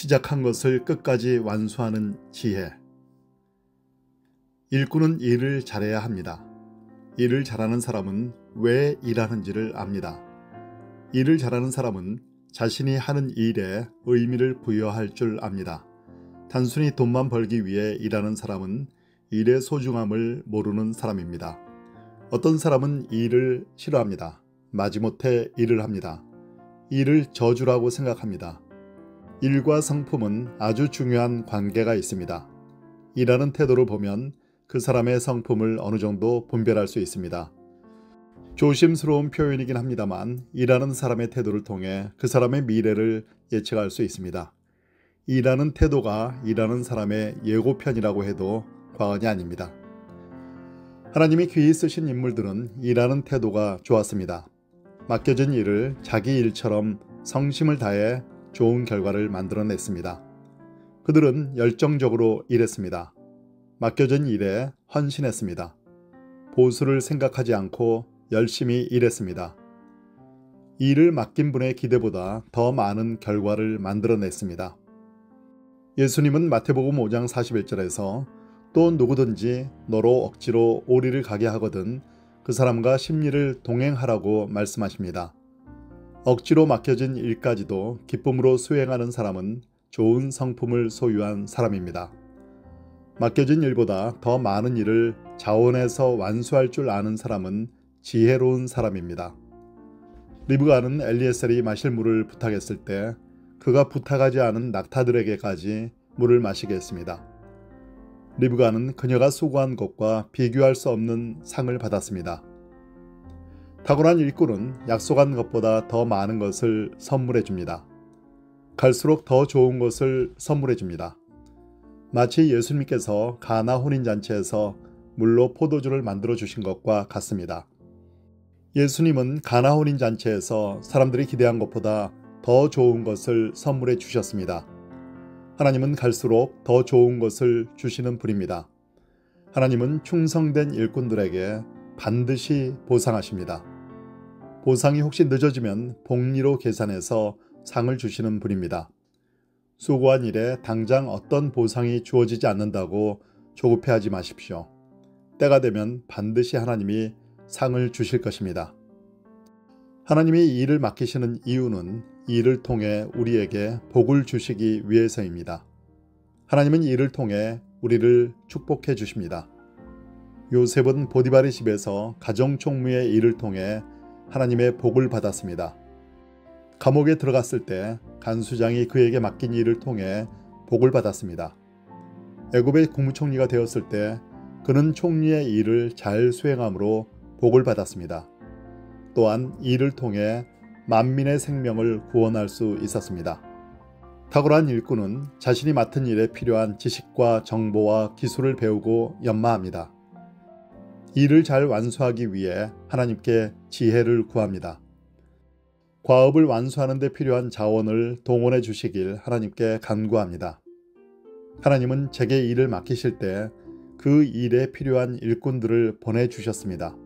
시작한 것을 끝까지 완수하는 지혜. 일꾼은 일을 잘해야 합니다. 일을 잘하는 사람은 왜 일하는지를 압니다. 일을 잘하는 사람은 자신이 하는 일에 의미를 부여할 줄 압니다. 단순히 돈만 벌기 위해 일하는 사람은 일의 소중함을 모르는 사람입니다. 어떤 사람은 일을 싫어합니다. 마지못해 일을 합니다. 일을 저주라고 생각합니다. 일과 성품은 아주 중요한 관계가 있습니다. 일하는 태도를 보면 그 사람의 성품을 어느 정도 분별할 수 있습니다. 조심스러운 표현이긴 합니다만 일하는 사람의 태도를 통해 그 사람의 미래를 예측할 수 있습니다. 일하는 태도가 일하는 사람의 예고편이라고 해도 과언이 아닙니다. 하나님이 귀히 쓰신 인물들은 일하는 태도가 좋았습니다. 맡겨진 일을 자기 일처럼 성심을 다해 좋은 결과를 만들어냈습니다. 그들은 열정적으로 일했습니다. 맡겨진 일에 헌신했습니다. 보수를 생각하지 않고 열심히 일했습니다. 일을 맡긴 분의 기대보다 더 많은 결과를 만들어냈습니다. 예수님은 마태복음 5장 41절에서 또 누구든지 너로 억지로 오리를 가게 하거든 그 사람과 심리를 동행하라고 말씀하십니다. 억지로 맡겨진 일까지도 기쁨으로 수행하는 사람은 좋은 성품을 소유한 사람입니다. 맡겨진 일보다 더 많은 일을 자원해서 완수할 줄 아는 사람은 지혜로운 사람입니다. 리브가는 엘리에셀이 마실 물을 부탁했을 때 그가 부탁하지 않은 낙타들에게까지 물을 마시게 했습니다. 리브가는 그녀가 수고한 것과 비교할 수 없는 상을 받았습니다. 탁월한 일꾼은 약속한 것보다 더 많은 것을 선물해 줍니다. 갈수록 더 좋은 것을 선물해 줍니다. 마치 예수님께서 가나 혼인잔치에서 물로 포도주를 만들어 주신 것과 같습니다. 예수님은 가나 혼인잔치에서 사람들이 기대한 것보다 더 좋은 것을 선물해 주셨습니다. 하나님은 갈수록 더 좋은 것을 주시는 분입니다. 하나님은 충성된 일꾼들에게 반드시 보상하십니다. 보상이 혹시 늦어지면 복리로 계산해서 상을 주시는 분입니다. 수고한 일에 당장 어떤 보상이 주어지지 않는다고 조급해하지 마십시오. 때가 되면 반드시 하나님이 상을 주실 것입니다. 하나님이 일을 맡기시는 이유는 일을 통해 우리에게 복을 주시기 위해서입니다. 하나님은 일을 통해 우리를 축복해 주십니다. 요셉은 보디발의 집에서 가정총무의 일을 통해 하나님의 복을 받았습니다. 감옥에 들어갔을 때 간수장이 그에게 맡긴 일을 통해 복을 받았습니다. 애굽의 국무총리가 되었을 때 그는 총리의 일을 잘 수행함으로 복을 받았습니다. 또한 일을 통해 만민의 생명을 구원할 수 있었습니다. 탁월한 일꾼은 자신이 맡은 일에 필요한 지식과 정보와 기술을 배우고 연마합니다. 일을 잘 완수하기 위해 하나님께 지혜를 구합니다. 과업을 완수하는 데 필요한 자원을 동원해 주시길 하나님께 간구합니다. 하나님은 제게 일을 맡기실 때 그 일에 필요한 일꾼들을 보내주셨습니다.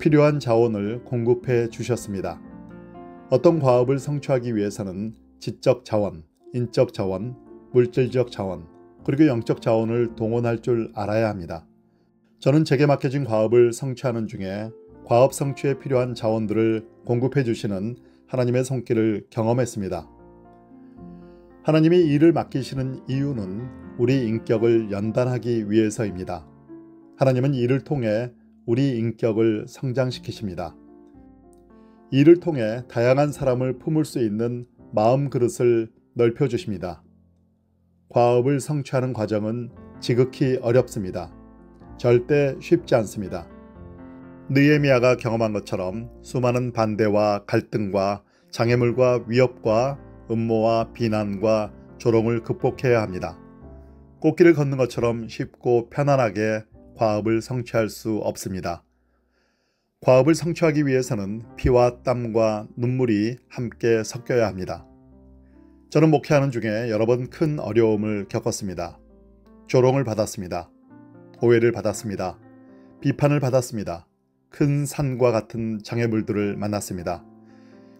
필요한 자원을 공급해 주셨습니다. 어떤 과업을 성취하기 위해서는 지적 자원, 인적 자원, 물질적 자원, 그리고 영적 자원을 동원할 줄 알아야 합니다. 저는 제게 맡겨진 과업을 성취하는 중에 과업 성취에 필요한 자원들을 공급해 주시는 하나님의 손길을 경험했습니다. 하나님이 일을 맡기시는 이유는 우리 인격을 연단하기 위해서입니다. 하나님은 일을 통해 우리 인격을 성장시키십니다. 일을 통해 다양한 사람을 품을 수 있는 마음 그릇을 넓혀주십니다. 과업을 성취하는 과정은 지극히 어렵습니다. 절대 쉽지 않습니다. 느헤미야가 경험한 것처럼 수많은 반대와 갈등과 장애물과 위협과 음모와 비난과 조롱을 극복해야 합니다. 꽃길을 걷는 것처럼 쉽고 편안하게 과업을 성취할 수 없습니다. 과업을 성취하기 위해서는 피와 땀과 눈물이 함께 섞여야 합니다. 저는 목회하는 중에 여러 번 큰 어려움을 겪었습니다. 조롱을 받았습니다. 오해를 받았습니다. 비판을 받았습니다. 큰 산과 같은 장애물들을 만났습니다.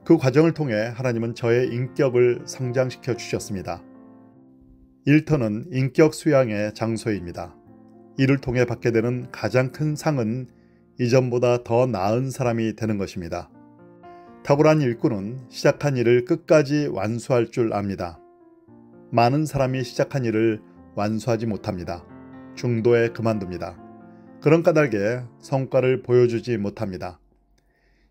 그 과정을 통해 하나님은 저의 인격을 성장시켜 주셨습니다. 일터는 인격 수양의 장소입니다. 이를 통해 받게 되는 가장 큰 상은 이전보다 더 나은 사람이 되는 것입니다. 탁월한 일꾼은 시작한 일을 끝까지 완수할 줄 압니다. 많은 사람이 시작한 일을 완수하지 못합니다. 중도에 그만둡니다. 그런 까닭에 성과를 보여주지 못합니다.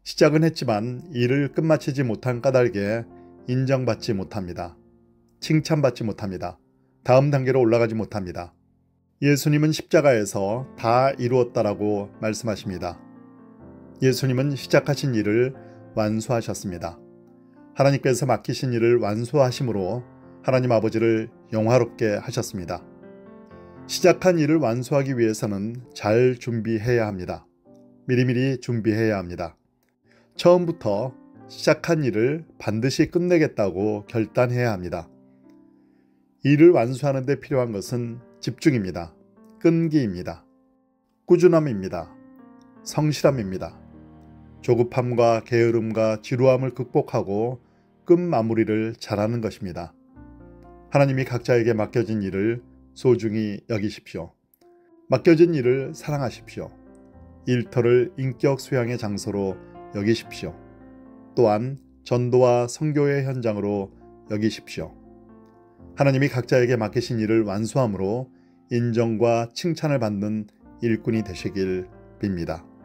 시작은 했지만 일을 끝마치지 못한 까닭에 인정받지 못합니다. 칭찬받지 못합니다. 다음 단계로 올라가지 못합니다. 예수님은 십자가에서 다 이루었다라고 말씀하십니다. 예수님은 시작하신 일을 완수하셨습니다. 하나님께서 맡기신 일을 완수하심으로 하나님 아버지를 영화롭게 하셨습니다. 시작한 일을 완수하기 위해서는 잘 준비해야 합니다. 미리미리 준비해야 합니다. 처음부터 시작한 일을 반드시 끝내겠다고 결단해야 합니다. 일을 완수하는 데 필요한 것은 집중입니다. 끈기입니다. 꾸준함입니다. 성실함입니다. 조급함과 게으름과 지루함을 극복하고 끝마무리를 잘하는 것입니다. 하나님이 각자에게 맡겨진 일을 소중히 여기십시오. 맡겨진 일을 사랑하십시오. 일터를 인격 수양의 장소로 여기십시오. 또한 전도와 선교의 현장으로 여기십시오. 하나님이 각자에게 맡기신 일을 완수함으로 인정과 칭찬을 받는 일꾼이 되시길 빕니다.